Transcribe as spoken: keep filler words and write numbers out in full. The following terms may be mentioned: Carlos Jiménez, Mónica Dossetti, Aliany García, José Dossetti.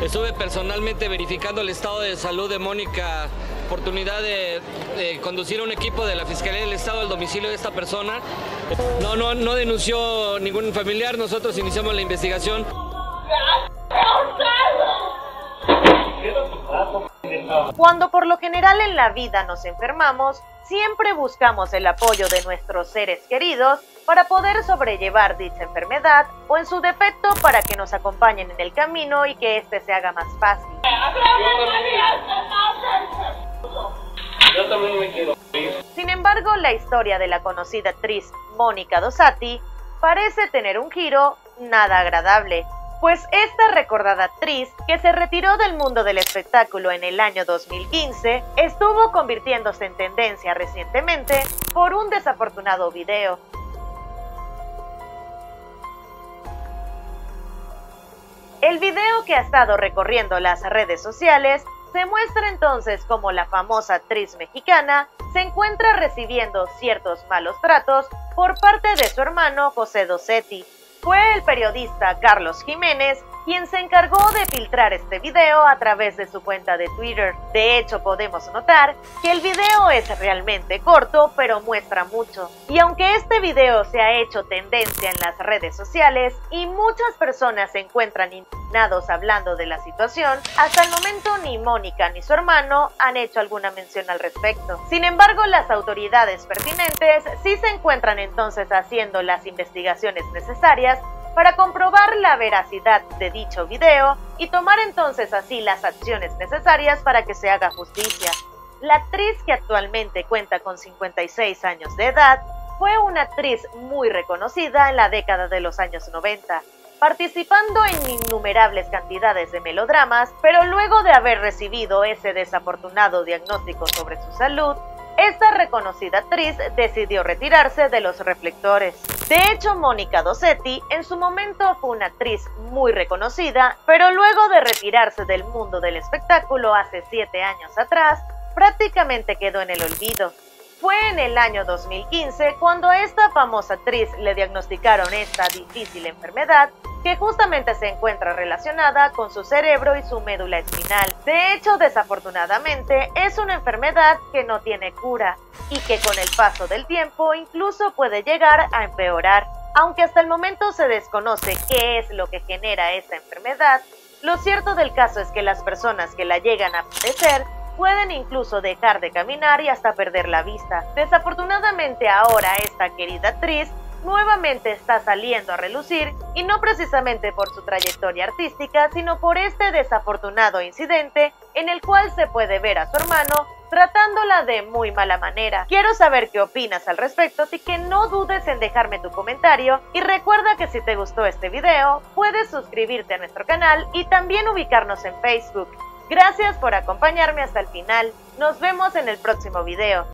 Estuve personalmente verificando el estado de salud de Mónica, oportunidad de, de conducir a un equipo de la Fiscalía del Estado al domicilio de esta persona. No, no, no denunció ningún familiar, nosotros iniciamos la investigación. Cuando por lo general en la vida nos enfermamos, siempre buscamos el apoyo de nuestros seres queridos para poder sobrellevar dicha enfermedad o en su defecto para que nos acompañen en el camino y que este se haga más fácil. Yo también me quiero morir. Sin embargo, la historia de la conocida actriz Mónica Dossetti parece tener un giro nada agradable. Pues esta recordada actriz, que se retiró del mundo del espectáculo en el año dos mil quince, estuvo convirtiéndose en tendencia recientemente por un desafortunado video. El video, que ha estado recorriendo las redes sociales, se muestra entonces como la famosa actriz mexicana se encuentra recibiendo ciertos malos tratos por parte de su hermano José Dossetti. Fue el periodista Carlos Jiménez quien se encargó de filtrar este video a través de su cuenta de Twitter. De hecho, podemos notar que el video es realmente corto, pero muestra mucho. Y aunque este video se ha hecho tendencia en las redes sociales y muchas personas se encuentran indignados hablando de la situación, hasta el momento ni Mónica ni su hermano han hecho alguna mención al respecto. Sin embargo, las autoridades pertinentes sí se encuentran entonces haciendo las investigaciones necesarias para comprobar la veracidad de dicho video y tomar entonces así las acciones necesarias para que se haga justicia. La actriz, que actualmente cuenta con cincuenta y seis años de edad, fue una actriz muy reconocida en la década de los años noventa, participando en innumerables cantidades de melodramas, pero luego de haber recibido ese desafortunado diagnóstico sobre su salud, esta reconocida actriz decidió retirarse de los reflectores. De hecho, Mónica Dossetti en su momento fue una actriz muy reconocida, pero luego de retirarse del mundo del espectáculo hace siete años atrás, prácticamente quedó en el olvido. Fue en el año dos mil quince cuando a esta famosa actriz le diagnosticaron esta difícil enfermedad, que justamente se encuentra relacionada con su cerebro y su médula espinal. De hecho, desafortunadamente, es una enfermedad que no tiene cura y que con el paso del tiempo incluso puede llegar a empeorar. Aunque hasta el momento se desconoce qué es lo que genera esta enfermedad, lo cierto del caso es que las personas que la llegan a padecer pueden incluso dejar de caminar y hasta perder la vista. Desafortunadamente, ahora esta querida actriz nuevamente está saliendo a relucir, y no precisamente por su trayectoria artística, sino por este desafortunado incidente en el cual se puede ver a su hermano tratándola de muy mala manera. Quiero saber qué opinas al respecto, así que no dudes en dejarme tu comentario, y recuerda que si te gustó este video puedes suscribirte a nuestro canal y también ubicarnos en Facebook. Gracias por acompañarme hasta el final, nos vemos en el próximo video.